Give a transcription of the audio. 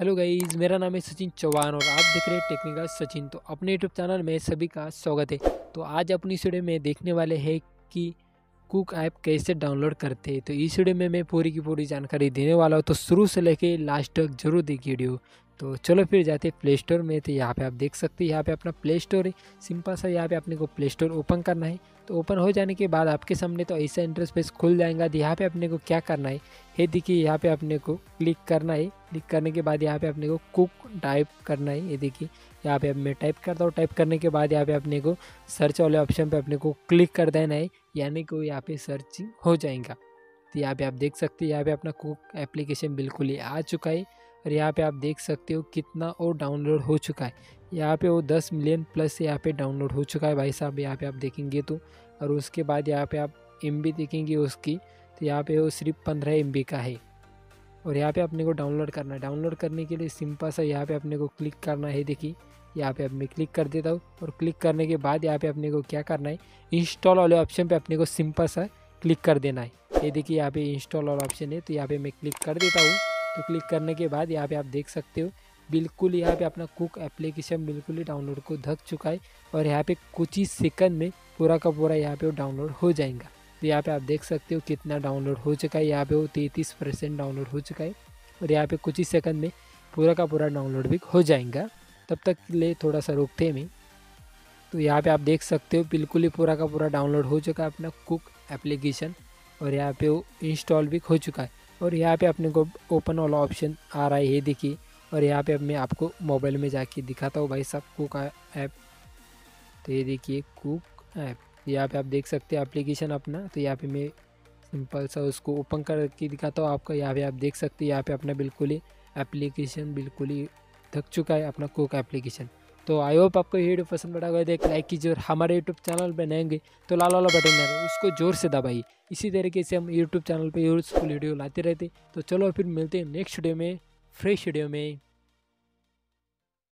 Hello guys, मेरा नाम है सचिन चौहान और आप देख रहे हैं टेक्निकल सचिन। तो अपने यूट्यूब चैनल में सभी का स्वागत है। तो आज अपनी इस वीडियो में देखने वाले हैं कि कुक ऐप कैसे डाउनलोड करते हैं। तो इस वीडियो में मैं पूरी की पूरी जानकारी देने वाला हूँ, तो शुरू से लेके लास्ट तक जरूर देखिए वीडियो। तो चलो फिर जाते प्ले स्टोर में। तो यहाँ पर आप देख सकते हैं, यहाँ पर अपना प्ले स्टोर है। सिंपल सा यहाँ पर अपने को प्ले स्टोर ओपन करना है। तो ओपन हो जाने के बाद आपके सामने तो ऐसा इंटरफेस खुल जाएगा। यहाँ पर अपने को क्या करना है, ये देखिए यहाँ पे अपने को क्लिक करना है। क्लिक करने के बाद यहाँ पे अपने को कुक टाइप करना है। ये देखिए यहाँ पे मैं टाइप करता हूँ। टाइप करने के बाद यहाँ पे अपने को सर्च वाले ऑप्शन पे अपने को क्लिक कर देना है, यानी कि यहाँ पे सर्चिंग हो जाएगा। तो यहाँ पे आप देख सकते हैं, यहाँ पे अपना कुक एप्लीकेशन बिल्कुल ही आ चुका है। और यहाँ पे आप देख सकते हो कितना और डाउनलोड हो चुका है। यहाँ पे वो 10 मिलियन प्लस से यहाँ पे डाउनलोड हो चुका है भाई साहब। यहाँ पे आप देखेंगे तो, और उसके बाद यहाँ पे आप MB देखेंगे उसकी। तो यहाँ पे वो सिर्फ 15 MB का है। और यहाँ पे अपने को डाउनलोड करना है। डाउनलोड करने के लिए सिंपल सा यहाँ पे अपने को क्लिक करना है। देखिए यहाँ पे अब मैं क्लिक कर देता हूँ। और क्लिक करने के बाद यहाँ पे अपने को क्या करना है, इंस्टॉल वाले ऑप्शन पे अपने को सिंपल सा क्लिक कर देना है। ये देखिए यहाँ पे इंस्टॉल वाला ऑप्शन है, तो यहाँ पे मैं क्लिक कर देता हूँ। तो क्लिक करने के बाद यहाँ पे आप देख सकते हो बिल्कुल यहाँ पे अपना कुक एप्लीकेशन बिल्कुल ही डाउनलोड को धक चुका है। और यहाँ पे कुछ ही सेकंड में पूरा का पूरा यहाँ पे वो डाउनलोड हो जाएगा। तो यहाँ पे आप देख सकते हो कितना डाउनलोड हो चुका है। यहाँ पे वो 33% डाउनलोड हो चुका है। और यहाँ पे कुछ ही सेकंड में पूरा का पूरा डाउनलोड भी हो जाएगा। तब तक ले थोड़ा सा रोकते हैं मैं। तो यहाँ पे आप देख सकते हो बिल्कुल ही पूरा का पूरा डाउनलोड हो चुका है अपना कुक एप्लीकेशन। और यहाँ पे वो इंस्टॉल भी हो चुका है। और यहाँ पे अपने को ओपन वाला ऑप्शन आ रहा है, ये देखिए। और यहाँ पे अब मैं आपको मोबाइल में जाके दिखाता हूँ भाई साहब कुक ऐप। तो ये देखिए कुक ऐप, यहाँ पे आप देख सकते हैं एप्लीकेशन अपना। तो यहाँ पे मैं सिंपल सा उसको ओपन करके दिखाता हूँ आपको। यहाँ पे आप देख सकते हैं, यहाँ पे अपना बिल्कुल ही एप्लीकेशन बिल्कुल ही थक चुका है अपना कुक एप्लीकेशन। तो आई होप आपको ये वीडियो पसंद पड़ा होगा। एक लाइक कीजिए और हमारे यूट्यूब चैनल पर नए होंगे तो लाल वाला बटन दबाइए, उसको जोर से दबाइए। इसी तरीके से हम यूट्यूब चैनल पर यूजफुल वीडियो लाते रहते। तो चलो फिर मिलते हैं नेक्स्ट वीडियो में, फ्रेश वीडियो में।